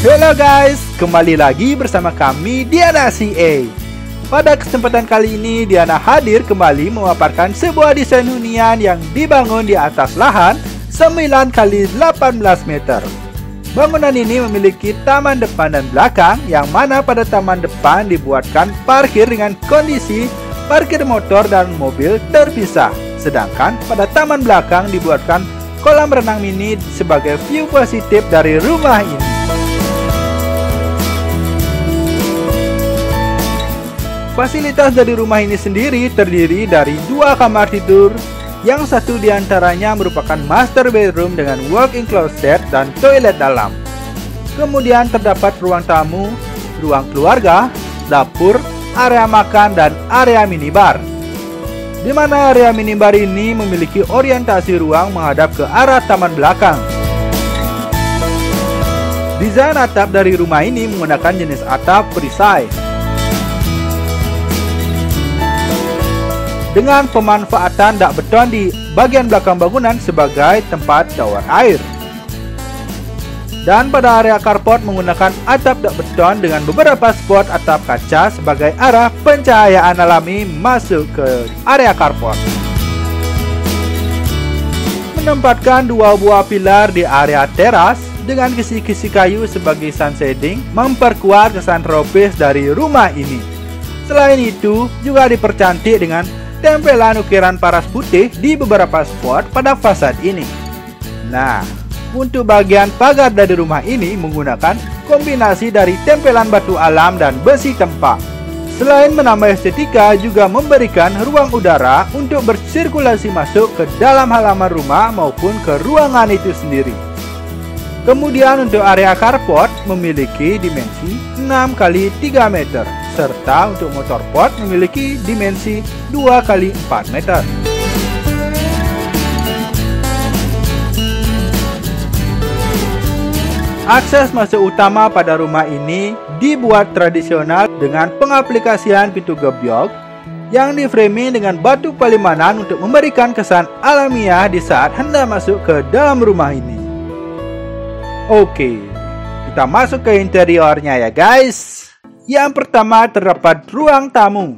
Halo guys, kembali lagi bersama kami Diana CA. Pada kesempatan kali ini Diana hadir kembali memaparkan sebuah desain hunian yang dibangun di atas lahan 9 x 18 meter. Bangunan ini memiliki taman depan dan belakang, yang mana pada taman depan dibuatkan parkir dengan kondisi parkir motor dan mobil terpisah. Sedangkan pada taman belakang dibuatkan kolam renang mini sebagai view positif dari rumah ini. Fasilitas dari rumah ini sendiri terdiri dari 2 kamar tidur, yang satu diantaranya merupakan master bedroom dengan walk-in closet dan toilet dalam. Kemudian terdapat ruang tamu, ruang keluarga, dapur, area makan, dan area minibar. Di mana area minibar ini memiliki orientasi ruang menghadap ke arah taman belakang. Desain atap dari rumah ini menggunakan jenis atap perisai, dengan pemanfaatan dak beton di bagian belakang bangunan sebagai tempat tawar air. Dan pada area carport menggunakan atap dak beton dengan beberapa spot atap kaca sebagai arah pencahayaan alami masuk ke area carport. Menempatkan 2 buah pilar di area teras dengan kisi-kisi kayu sebagai sunsetting memperkuat kesan tropis dari rumah ini. Selain itu juga dipercantik dengan tempelan ukiran paras putih di beberapa spot pada fasad ini. Nah, untuk bagian pagar dari rumah ini menggunakan kombinasi dari tempelan batu alam dan besi tempa. Selain menambah estetika, juga memberikan ruang udara untuk bersirkulasi masuk ke dalam halaman rumah maupun ke ruangan itu sendiri. Kemudian untuk area carport memiliki dimensi 6 x 3 meter. Serta untuk motorport memiliki dimensi 2 x 4 meter. Akses masuk utama pada rumah ini dibuat tradisional dengan pengaplikasian pintu gebyok yang diframing dengan batu palimanan untuk memberikan kesan alamiah di saat hendak masuk ke dalam rumah ini. Oke, kita masuk ke interiornya ya guys. Yang pertama terdapat ruang tamu,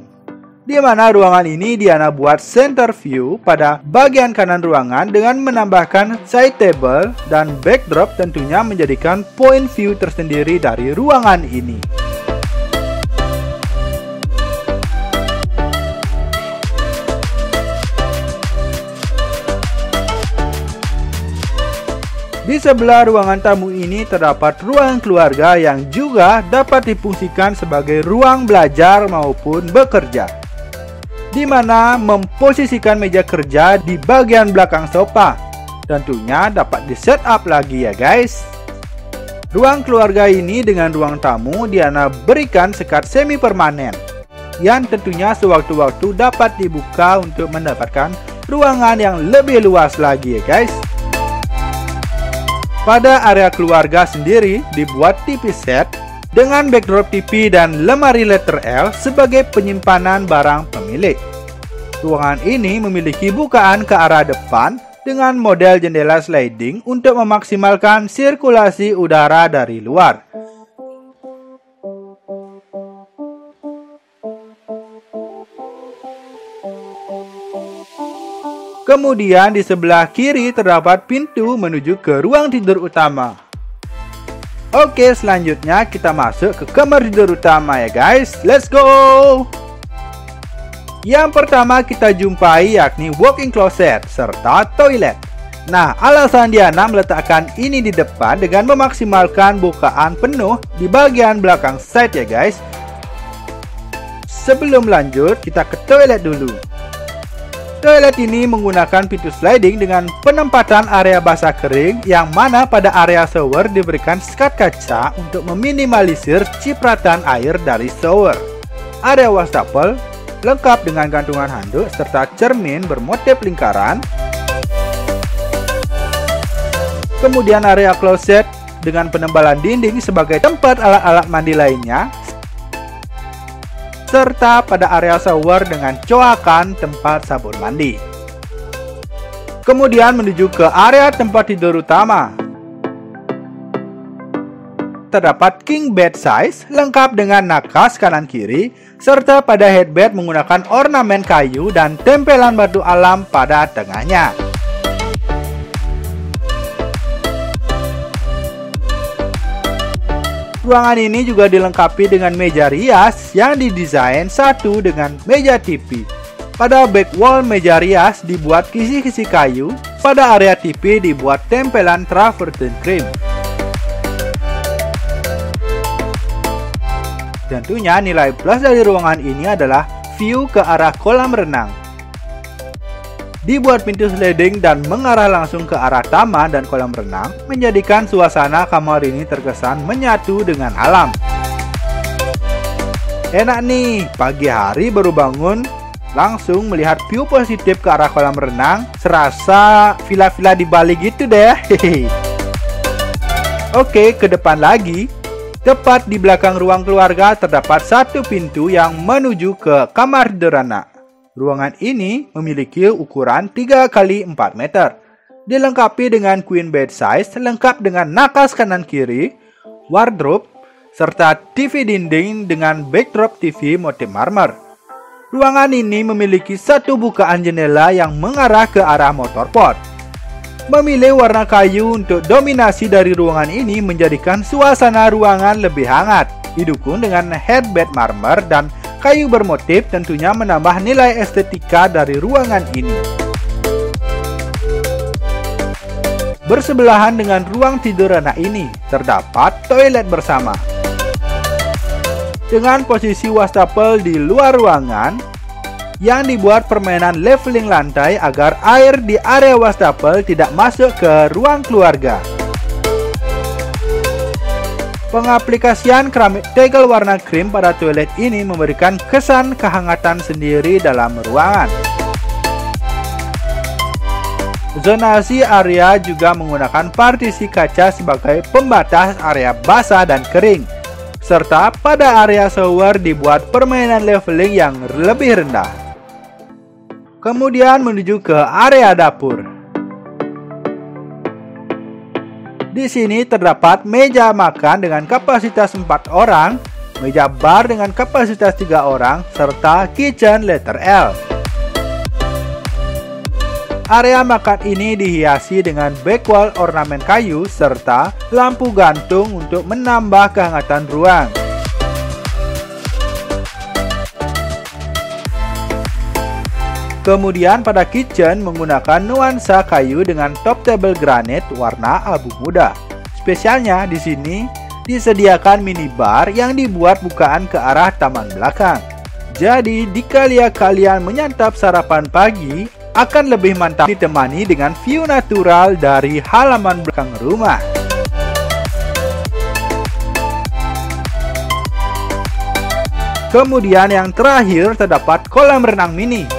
di mana ruangan ini Diana buat center view pada bagian kanan ruangan dengan menambahkan side table dan backdrop, tentunya menjadikan point view tersendiri dari ruangan ini. Di sebelah ruangan tamu ini terdapat ruang keluarga yang juga dapat difungsikan sebagai ruang belajar maupun bekerja, di mana memposisikan meja kerja di bagian belakang sofa. Tentunya dapat di setup lagi ya guys. Ruang keluarga ini dengan ruang tamu Diana berikan sekat semi permanen, yang tentunya sewaktu-waktu dapat dibuka untuk mendapatkan ruangan yang lebih luas lagi ya guys. Pada area keluarga sendiri dibuat TV set dengan backdrop TV dan lemari letter L sebagai penyimpanan barang pemilik. Ruangan ini memiliki bukaan ke arah depan dengan model jendela sliding untuk memaksimalkan sirkulasi udara dari luar. Kemudian di sebelah kiri terdapat pintu menuju ke ruang tidur utama. Oke, selanjutnya kita masuk ke kamar tidur utama ya guys. Let's go! Yang pertama kita jumpai yakni walk-in closet serta toilet. Nah, alasan Diana meletakkan ini di depan dengan memaksimalkan bukaan penuh di bagian belakang side ya guys. Sebelum lanjut, kita ke toilet dulu. Toilet ini menggunakan pintu sliding dengan penempatan area basah kering, yang mana pada area shower diberikan sekat kaca untuk meminimalisir cipratan air dari shower. Area wastafel lengkap dengan gantungan handuk serta cermin bermotif lingkaran. Kemudian area kloset dengan penebalan dinding sebagai tempat alat-alat mandi lainnya. Serta pada area shower dengan coakan tempat sabun mandi. Kemudian menuju ke area tempat tidur utama. terdapat king bed size lengkap dengan nakas kanan kiri, serta pada headbed menggunakan ornamen kayu dan tempelan batu alam pada tengahnya. Ruangan ini juga dilengkapi dengan meja rias yang didesain satu dengan meja TV. Pada back wall meja rias dibuat kisi-kisi kayu, pada area TV dibuat tempelan travertine cream. Tentunya nilai plus dari ruangan ini adalah view ke arah kolam renang. Dibuat pintu sliding dan mengarah langsung ke arah taman dan kolam renang, menjadikan suasana kamar ini terkesan menyatu dengan alam. Enak nih, pagi hari baru bangun langsung melihat view positif ke arah kolam renang, serasa villa-villa di Bali gitu deh. Oke, ke depan lagi. Tepat di belakang ruang keluarga terdapat satu pintu yang menuju ke kamar sederhana. Ruangan ini memiliki ukuran 3x4 meter. Dilengkapi dengan queen bed size lengkap dengan nakas kanan kiri, wardrobe, serta TV dinding dengan backdrop TV motif marmer. Ruangan ini memiliki satu bukaan jendela yang mengarah ke arah motor port. Memilih warna kayu untuk dominasi dari ruangan ini menjadikan suasana ruangan lebih hangat, didukung dengan headbed marmer dan kayu bermotif, tentunya menambah nilai estetika dari ruangan ini. Bersebelahan dengan ruang tidur anak ini terdapat toilet bersama. Dengan posisi wastafel di luar ruangan yang dibuat permainan leveling lantai agar air di area wastafel tidak masuk ke ruang keluarga. Pengaplikasian keramik tegel warna krim pada toilet ini memberikan kesan kehangatan sendiri dalam ruangan. Zonasi area juga menggunakan partisi kaca sebagai pembatas area basah dan kering. Serta pada area shower dibuat permainan leveling yang lebih rendah. Kemudian menuju ke area dapur. Di sini terdapat meja makan dengan kapasitas 4 orang, meja bar dengan kapasitas 3 orang, serta kitchen letter L. Area makan ini dihiasi dengan backwall ornamen kayu serta lampu gantung untuk menambah kehangatan ruang. Kemudian pada kitchen menggunakan nuansa kayu dengan top table granit warna abu muda. Spesialnya di sini disediakan minibar yang dibuat bukaan ke arah taman belakang. Jadi dikala kalian menyantap sarapan pagi, akan lebih mantap ditemani dengan view natural dari halaman belakang rumah. Kemudian yang terakhir terdapat kolam renang mini,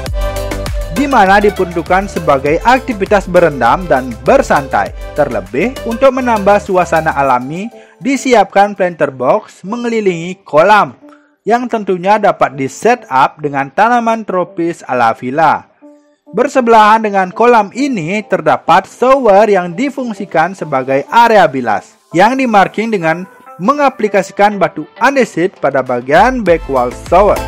di mana diperuntukkan sebagai aktivitas berendam dan bersantai. Terlebih untuk menambah suasana alami, disiapkan planter box mengelilingi kolam, yang tentunya dapat di setup dengan tanaman tropis ala villa. Bersebelahan dengan kolam ini terdapat shower yang difungsikan sebagai area bilas yang dimarking dengan mengaplikasikan batu andesit pada bagian back wall shower.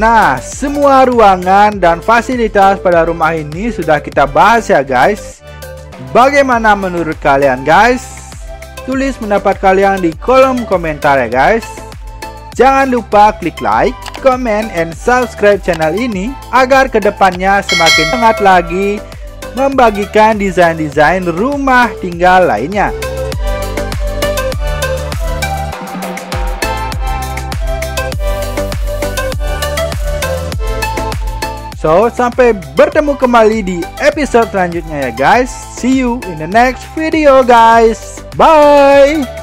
Nah, semua ruangan dan fasilitas pada rumah ini sudah kita bahas ya guys. Bagaimana menurut kalian guys? Tulis pendapat kalian di kolom komentar ya guys. Jangan lupa klik like, comment, and subscribe channel ini agar kedepannya semakin semangat lagi membagikan desain-desain rumah tinggal lainnya. So, sampai bertemu kembali di episode selanjutnya ya guys. See you in the next video guys. Bye!